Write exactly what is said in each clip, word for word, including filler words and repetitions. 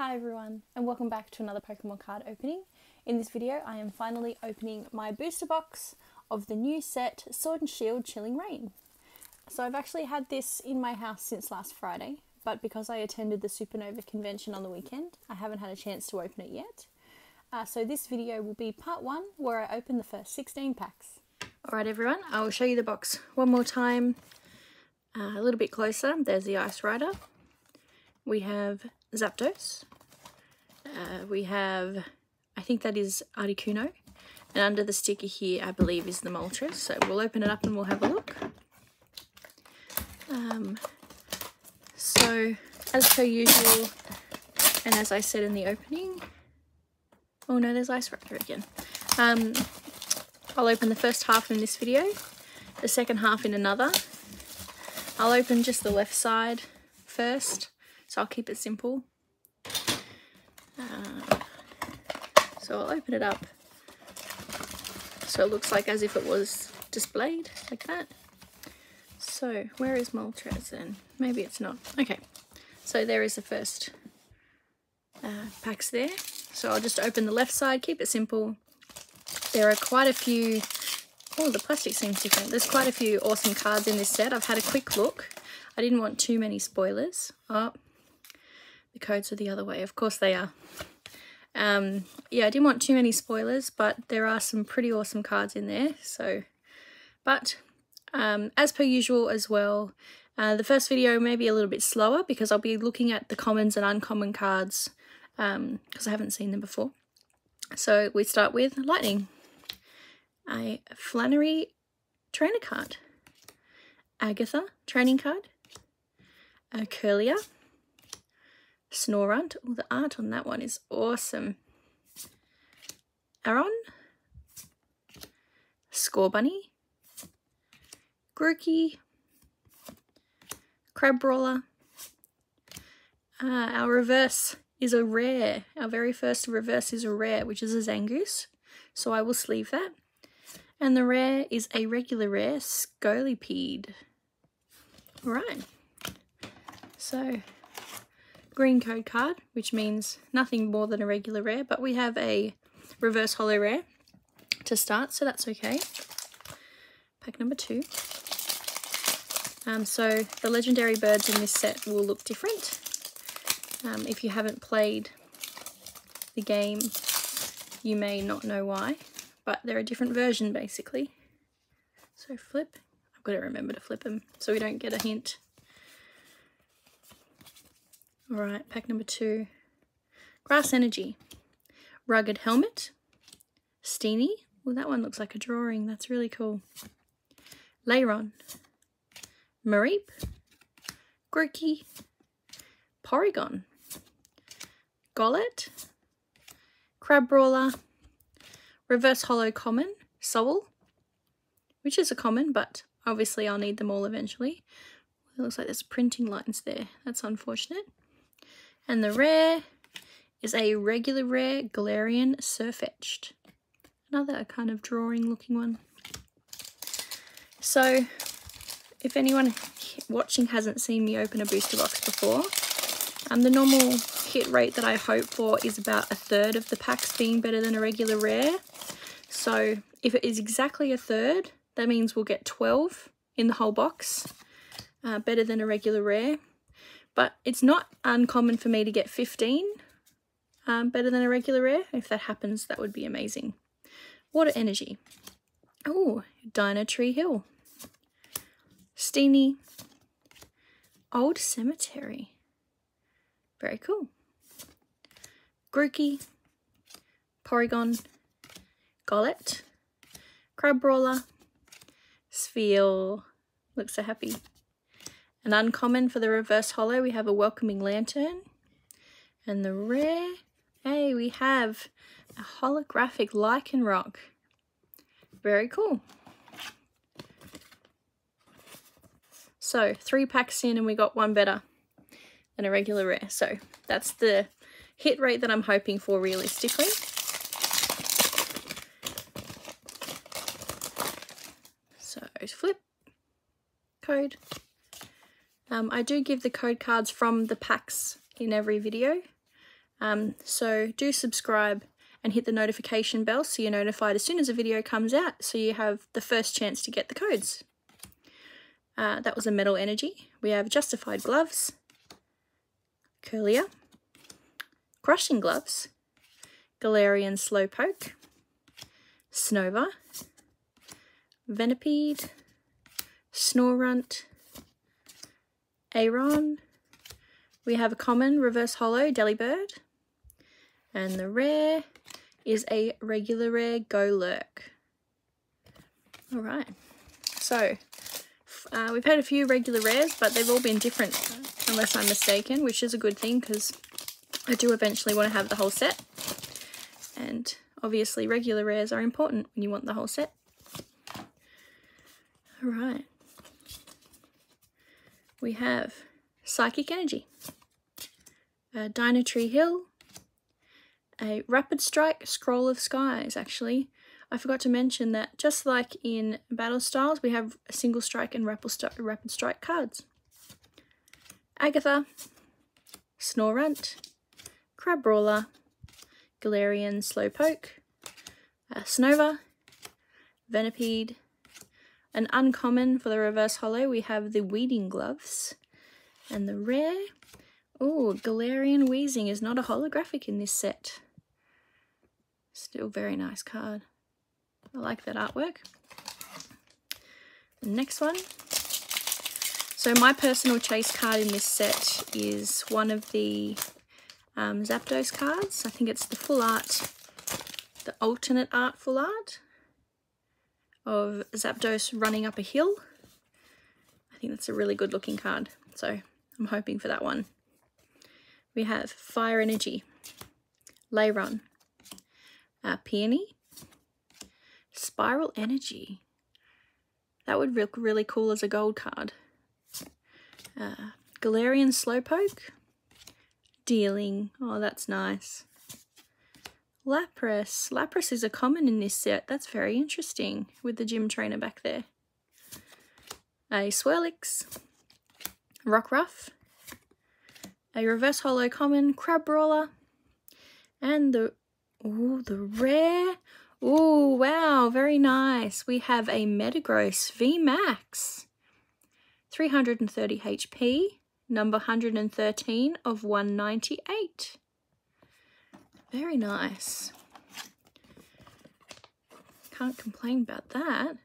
Hi everyone and welcome back to another Pokemon card opening. In this video I am finally opening my booster box of the new set Sword and Shield Chilling Rain. So I've actually had this in my house since last Friday, but because I attended the Supernova convention on the weekend I haven't had a chance to open it yet. Uh, so this video will be part one where I open the first sixteen packs. Alright everyone, I will show you the box one more time uh, a little bit closer. There's the Ice Rider. We have Zapdos, uh, we have, I think that is Articuno, and under the sticker here I believe is the Moltres, so we'll open it up and we'll have a look. Um, so as per usual, and as I said in the opening, oh no, there's Ice Raptor again. Um, I'll open the first half in this video, the second half in another. I'll open just the left side first, so I'll keep it simple. Uh, so I'll open it up so it looks like as if it was displayed, like that. So where is Moltres then? Maybe it's not. Okay, so there is the first uh, packs there. So I'll just open the left side, keep it simple. There are quite a few, oh the plastic seems different. There's quite a few awesome cards in this set. I've had a quick look. I didn't want too many spoilers. Oh, the codes are the other way, of course they are. Um, yeah, I didn't want too many spoilers, but there are some pretty awesome cards in there. So, but um, as per usual as well, uh, the first video may be a little bit slower because I'll be looking at the commons and uncommon cards um, because I haven't seen them before. So we start with Lightning, a Flannery trainer card, Agatha training card, a Curlia, Snorunt, oh the art on that one is awesome, Aron, Scorbunny, Grookey, Crabrawler, uh, our reverse is a rare, our very first reverse is a rare, which is a Zangoose, so I will sleeve that, and the rare is a regular rare, Scolipede. Alright, so green code card, which means nothing more than a regular rare, but we have a reverse holo rare to start, so that's okay. Pack number two. Um, so the legendary birds in this set will look different. Um, if you haven't played the game, you may not know why, but they're a different version basically. So flip, I've got to remember to flip them so we don't get a hint. Alright, pack number two. Grass Energy, Rugged Helmet, Steenie. Well, that one looks like a drawing, that's really cool. Lairon, Mareep, Grookey, Porygon, Golett, Crabrawler, Reverse Holo Common, Sobble, which is a common, but obviously I'll need them all eventually. It looks like there's printing lines there, that's unfortunate. And the rare is a regular rare Galarian Farfetch'd. Another kind of drawing looking one. So if anyone watching hasn't seen me open a booster box before, um, the normal hit rate that I hope for is about a third of the packs being better than a regular rare. So if it is exactly a third, that means we'll get twelve in the whole box, uh, better than a regular rare. But it's not uncommon for me to get fifteen um, better than a regular rare. If that happens, that would be amazing. Water Energy. Oh, Dino Tree Hill. Steenie. Old Cemetery. Very cool. Grookey. Porygon. Golett. Crabrawler. Spheal. Looks so happy. An uncommon for the reverse holo, we have a Welcoming Lantern. And the rare, hey, we have a holographic Lycanroc. Very cool. So three packs in and we got one better than a regular rare. So that's the hit rate that I'm hoping for realistically. So flip, code. Um, I do give the code cards from the packs in every video, Um, so do subscribe and hit the notification bell so you're notified as soon as a video comes out, so you have the first chance to get the codes. Uh, that was a Metal Energy. We have Justified Gloves, Curlier, Crushing Gloves, Galarian Slowpoke, Snover, Venipede, Snorunt, Aron. We have a common Reverse Holo Delibird, and the rare is a regular rare Golurk. All right, so uh, we've had a few regular rares, but they've all been different, unless I'm mistaken, which is a good thing because I do eventually want to have the whole set. And obviously regular rares are important when you want the whole set. All right, we have Psychic Energy, a Dynatree Hill, a Rapid Strike Scroll of Skies. Actually, I forgot to mention that just like in Battle Styles, we have a Single Strike and Rapid Strike cards. Agatha, Snorunt, Crabrawler, Galarian Slowpoke, a Snover, Venipede. An uncommon for the Reverse Holo, we have the Weeding Gloves, and the rare, oh, Galarian Weezing is not a holographic in this set. Still very nice card. I like that artwork. The next one. So my personal chase card in this set is one of the um, Zapdos cards. I think it's the full art, the alternate art full art of Zapdos running up a hill. I think that's a really good looking card, so I'm hoping for that one. We have Fire Energy, Lycanroc, uh, Peony, Spiral Energy. That would look really cool as a gold card. Uh, Galarian Slowpoke, Dealing, oh that's nice. Lapras. Lapras is a common in this set. That's very interesting with the gym trainer back there. A Swirlix, Rockruff, a Reverse Holo common, Crabrawler, and the, ooh, the rare. Ooh, wow, very nice. We have a Metagross V MAX, three hundred thirty H P, number one hundred thirteen of one ninety-eight. Very nice. Can't complain about that.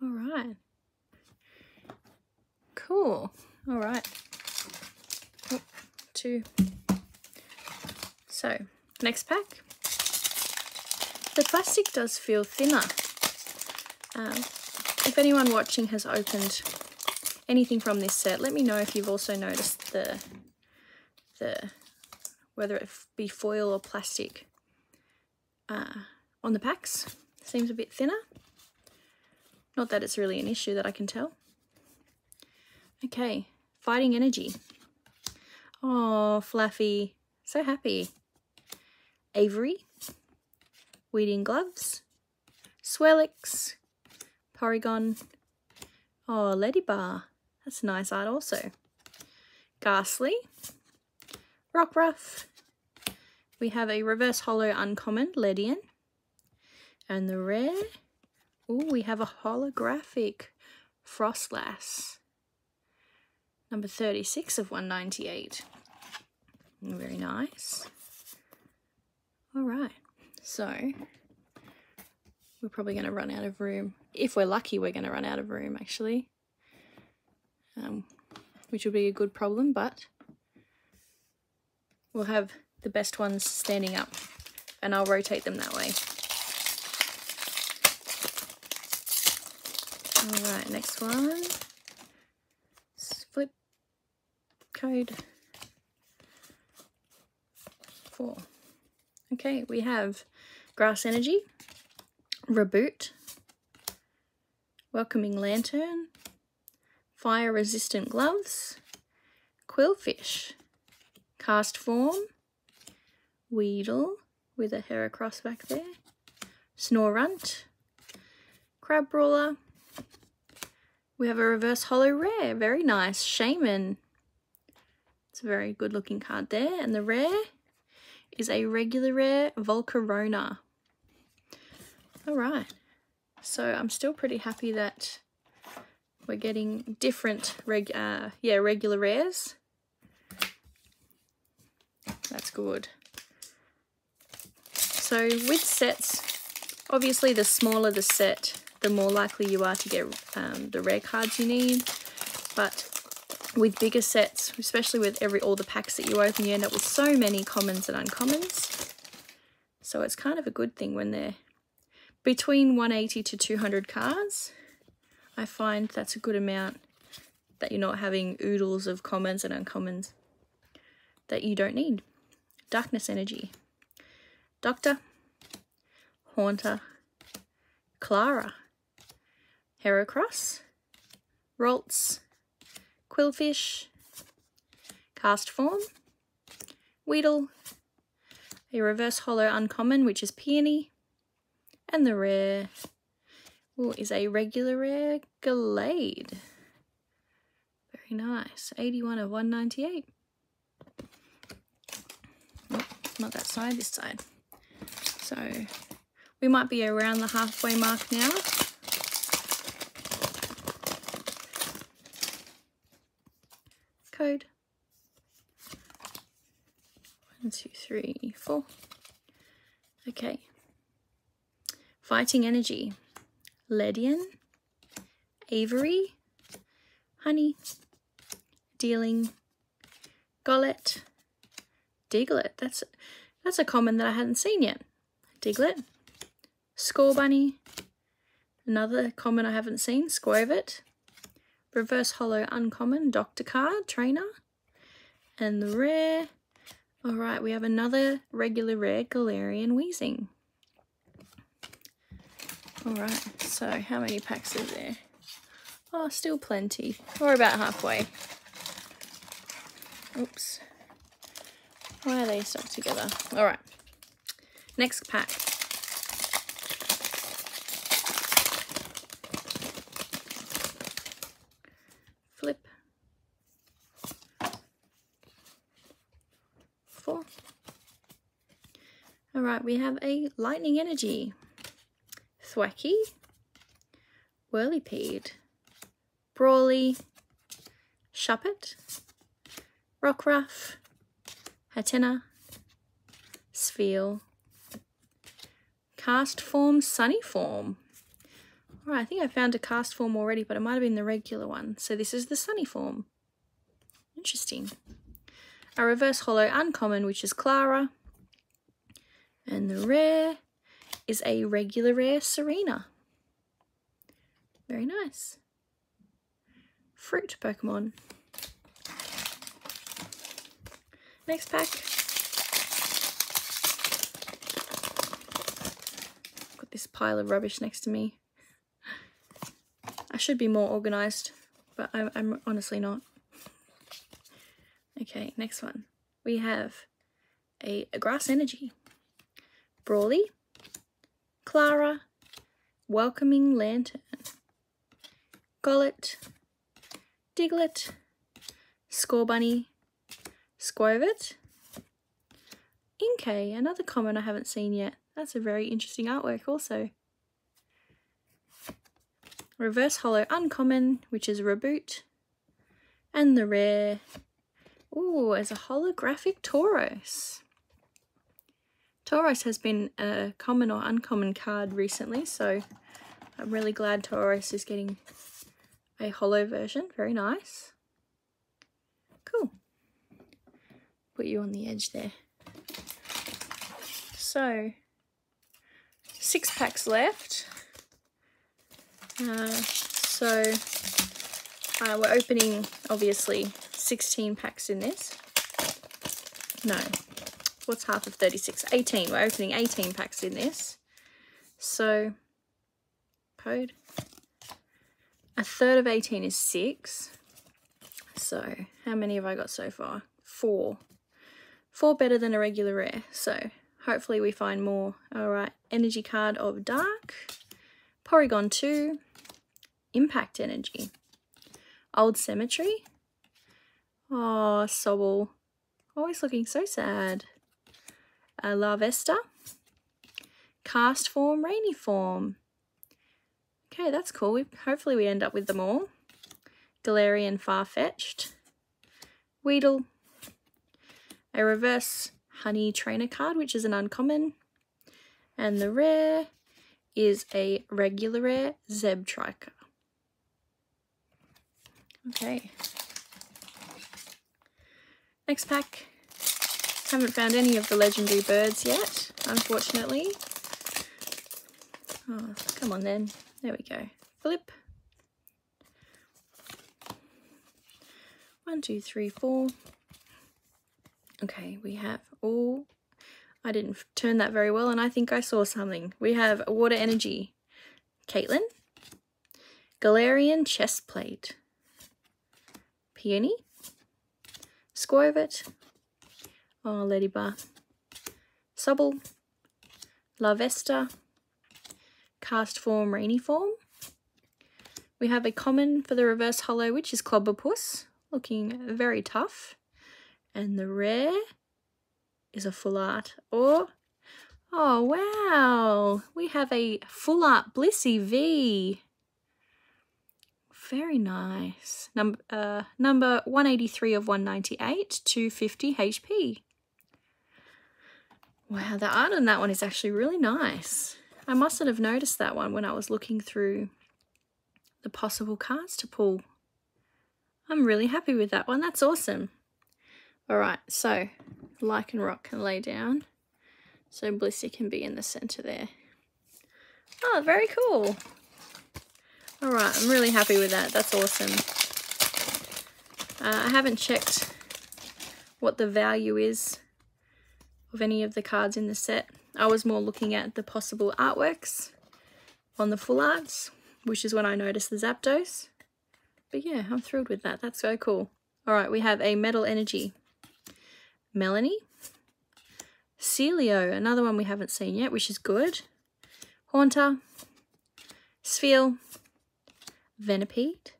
All right. Cool. All right. Oh, two. So, next pack. The plastic does feel thinner. Um, if anyone watching has opened anything from this set, let me know if you've also noticed the the whether it be foil or plastic, uh, on the packs. Seems a bit thinner. Not that it's really an issue that I can tell. Okay, Fighting Energy. Oh, Fluffy, so happy. Avery, Weeding Gloves, Swirlix, Porygon, oh, Ledybar, that's a nice art also. Ghastly, Rockruff. We have a Reverse Holo uncommon, Ledian, and the rare, ooh, we have a holographic Frostlass, number thirty-six of one ninety-eight. Very nice. All right, so we're probably going to run out of room. If we're lucky, we're going to run out of room actually, um, which would be a good problem, but we'll have the best ones standing up and I'll rotate them that way. All right, next one. Flip code four. Okay, we have Grass Energy, Reboot, Welcoming Lantern, Fire Resistant Gloves, Quillfish, Cast Form, Weedle with a Heracross back there, Snorunt, Crabrawler. We have a Reverse Holo rare, very nice, Shaymin. It's a very good looking card there. And the rare is a regular rare Volcarona. Alright, so I'm still pretty happy that we're getting different reg uh, yeah, regular rares. That's good. So with sets, obviously the smaller the set, the more likely you are to get um, the rare cards you need. But with bigger sets, especially with every all the packs that you open, you end up with so many commons and uncommons. So it's kind of a good thing when they're between one eighty to two hundred cards. I find that's a good amount that you're not having oodles of commons and uncommons that you don't need. Darkness Energy, Doctor, Haunter, Clara, Heracross, Ralts, Quillfish, Cast Form, Weedle, a reverse holo uncommon which is Peony, and the rare ooh, is a regular rare Gallade. Very nice. eighty-one of one ninety-eight. Oh, not that side, this side. So we might be around the halfway mark now. Code. One, two, three, four. Okay. Fighting Energy, Ledian, Avery, Honey, Dealing, Golett, Diglett. That's that's a common that I hadn't seen yet. Diglett, Score Bunny, another common I haven't seen, Squovit, reverse holo uncommon, Doctor Card, Trainer, and the rare. Alright, we have another regular rare Galarian Weezing. Alright, so how many packs is there? Oh, still plenty. We're about halfway. Oops. Why are they stuck together? Alright. Next pack. Flip. Four. Alright, we have a Lightning Energy, Thwacky, Whirlipede, Brawly, Shuppet, Rockruff, Hatena, Spheal, Cast Form, Sunny Form. Alright, I think I found a Cast Form already, but it might have been the regular one. So this is the Sunny Form. Interesting. A reverse holo uncommon, which is Clara. And the rare is a regular rare Serena. Very nice. Fruit Pokemon. Next pack. Got this pile of rubbish next to me. I should be more organised, but I'm, I'm honestly not. Okay, next one. We have a, a Grass Energy, Brawly, Clara, Welcoming Lantern, Golett, Diglett, Score Bunny, Squovit, Inkay, another common I haven't seen yet. That's a very interesting artwork also. Reverse holo uncommon, which is Reboot, and the rare, ooh, is a holographic Tauros. Tauros has been a common or uncommon card recently, so I'm really glad Tauros is getting a holo version. Very nice. Cool. Put you on the edge there. So, six packs left. Uh, so, uh, we're opening, obviously, sixteen packs in this. No. What's half of thirty-six? eighteen. We're opening eighteen packs in this. So, code. A third of eighteen is six. So, how many have I got so far? Four. Four better than a regular rare. So, hopefully we find more. Alright, Energy Card of Dark. Porygon two. Impact Energy. Old Cemetery. Oh, Sobble. Always looking so sad. Uh, Larvesta. Cast form, rainy form. Okay, that's cool. We, hopefully we end up with them all. Galarian Farfetch'd. Weedle. A reverse honey trainer card, which is an uncommon. And the rare is a regular rare Zebtrika. Okay. Next pack. Haven't found any of the legendary birds yet, unfortunately. Oh, come on then. There we go. Flip. One, two, three, four. Okay, we have all... I didn't turn that very well, and I think I saw something. We have Water Energy. Caitlin. Galarian Chestplate. Peony. Squirvet. Oh, Ladybar. Sobble. Larvesta. Cast form, rainy form. We have a common for the reverse holo, which is Clobberpuss, looking very tough. And the rare is a full art. Or, oh wow, we have a full art Blissey V. Very nice. Number uh, number one eighty-three of one ninety-eight, two fifty H P. Wow, the art on that one is actually really nice. I mustn't have noticed that one when I was looking through the possible cards to pull. I'm really happy with that one. That's awesome. All right, so Lycanroc can lay down. So Blissey can be in the center there. Oh, very cool. All right, I'm really happy with that. That's awesome. Uh, I haven't checked what the value is of any of the cards in the set. I was more looking at the possible artworks on the full arts, which is when I noticed the Zapdos. But yeah, I'm thrilled with that. That's so cool. All right, we have a Metal Energy. Melanie. Celio, another one we haven't seen yet, which is good. Haunter. Sfeel. Venipede.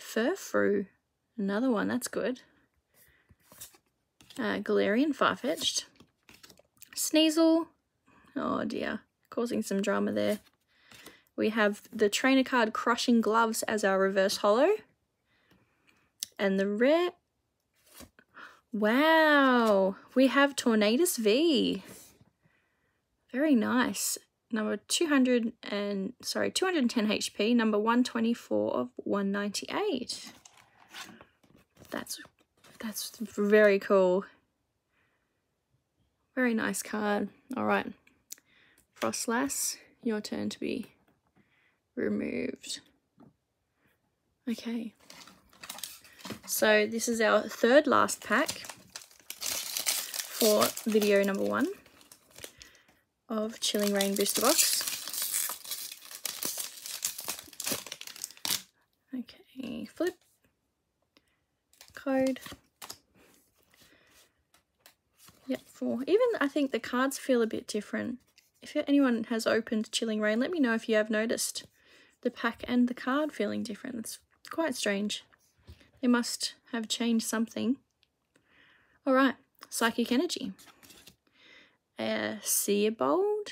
Furfru, another one, that's good. Uh, Galarian Farfetch'd. Sneasel, oh dear, causing some drama there. We have the trainer card Crushing Gloves as our reverse holo. And the rare, wow, we have Tornadus V. Very nice. Number two hundred and, sorry, two ten H P, number one twenty-four of one ninety-eight. That's, that's very cool. Very nice card. All right, Frostlass, your turn to be removed. Okay, so this is our third last pack for video number one of Chilling Rain Booster Box. Okay, flip. Code. Yep, four. Even I think the cards feel a bit different. If anyone has opened Chilling Rain, let me know if you have noticed the pack and the card feeling different. It's quite strange. They must have changed something. All right, Psychic Energy. Uh, Seabold.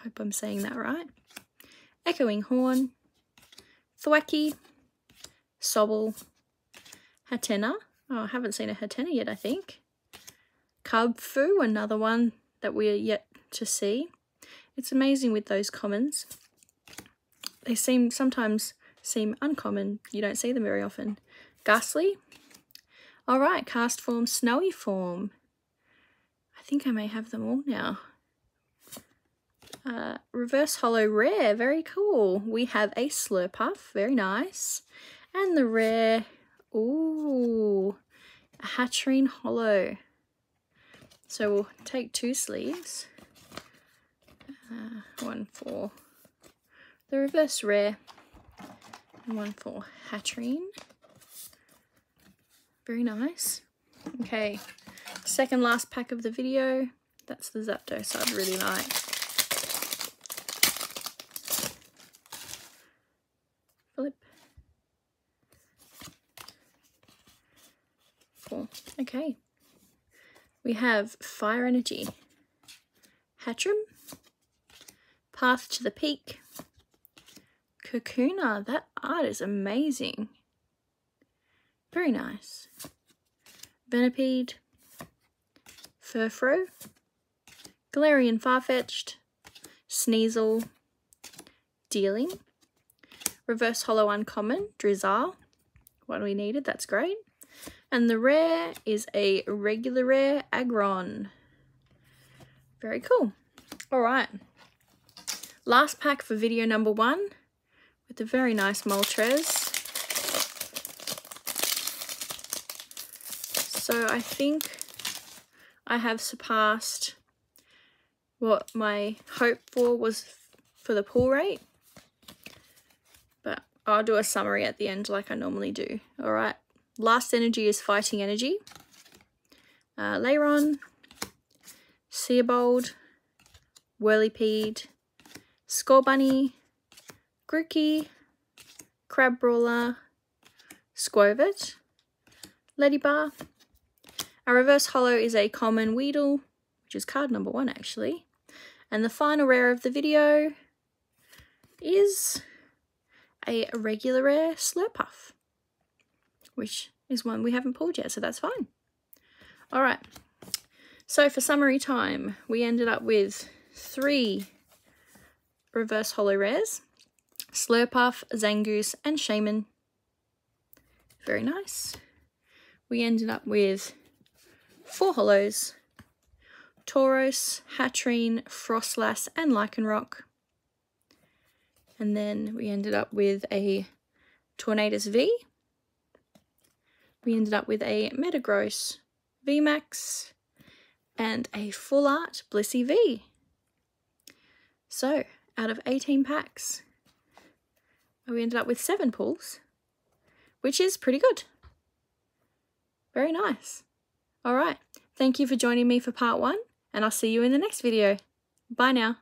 I hope I'm saying that right. Echoing Horn. Thwacky. Sobble. Hatena. Oh, I haven't seen a Hatena yet, I think. Cubfu, another one that we are yet to see. It's amazing with those commons. They seem sometimes seem uncommon. You don't see them very often. Ghastly. All right, cast form, snowy form. I think I may have them all now. Uh, reverse holo rare, very cool. We have a Slurpuff, very nice. And the rare, ooh, a Hatterene holo. So we'll take two sleeves. Uh, one for the reverse rare and one for Hatterene. Very nice. Okay, second last pack of the video. That's the Zapdos I'd really like. Flip. helpful. Okay. We have Fire Energy, Hatterene, Path to the Peak, Kakuna. That art is amazing. Very nice. Venipede, Furfro, Galarian Farfetch'd, Sneasel, Dealing, Reverse Holo Uncommon, Drizzar. What we needed, that's great. And the rare is a regular rare, Aggron. Very cool. All right. Last pack for video number one with the very nice Moltres. So I think I have surpassed what my hope for was for the pull rate. But I'll do a summary at the end like I normally do. All right. Last energy is Fighting Energy, uh, Lairon, Seabold, Whirlipede, Scorbunny, Grookey, Crabrawler, Squovit, Ledybar. Our reverse holo is a common Weedle, which is card number one actually. And the final rare of the video is a regular rare Slurpuff, which is one we haven't pulled yet, so that's fine. All right, so for summary time, we ended up with three reverse holo rares, Slurpuff, Zangoose, and Shaymin. Very nice. We ended up with four holos, Tauros, Hatterene, Frostlass, and Lycanroc. And then we ended up with a Tornadus V. We ended up with a Metagross V MAX and a full art Blissey V. So out of eighteen packs, we ended up with seven pulls, which is pretty good. Very nice. All right. Thank you for joining me for part one, and I'll see you in the next video. Bye now.